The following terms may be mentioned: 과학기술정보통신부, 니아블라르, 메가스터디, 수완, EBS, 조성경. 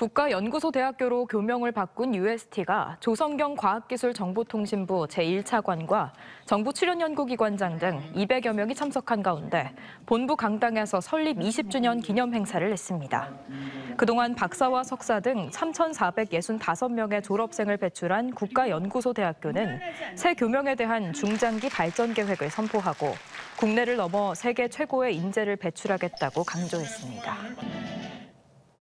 국가연구소 대학교로 교명을 바꾼 UST가 조성경 과학기술정보통신부 제1차관과 정부 출연연구기관장 등 200여 명이 참석한 가운데 본부 강당에서 설립 20주년 기념 행사를 했습니다. 그동안 박사와 석사 등 3,465명의 졸업생을 배출한 국가연구소 대학교는 새 교명에 대한 중장기 발전 계획을 선포하고 국내를 넘어 세계 최고의 인재를 배출하겠다고 강조했습니다.